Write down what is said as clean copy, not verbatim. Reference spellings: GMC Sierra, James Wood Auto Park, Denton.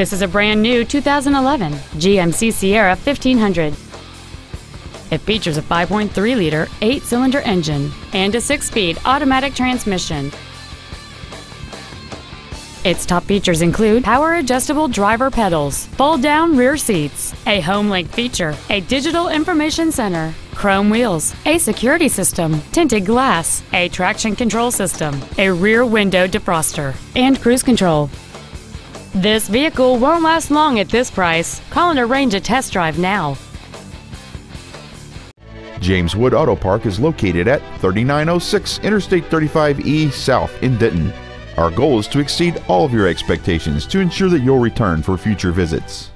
This is a brand new 2011 GMC Sierra 1500. It features a 5.3-liter 8-cylinder engine and a 6-speed automatic transmission. Its top features include power-adjustable driver pedals, fold-down rear seats, a home link feature, a digital information center, chrome wheels, a security system, tinted glass, a traction control system, a rear window defroster, and cruise control. This vehicle won't last long at this price. Call and arrange a test drive now. James Wood Auto Park is located at 3906 Interstate 35E South in Denton. Our goal is to exceed all of your expectations to ensure that you'll return for future visits.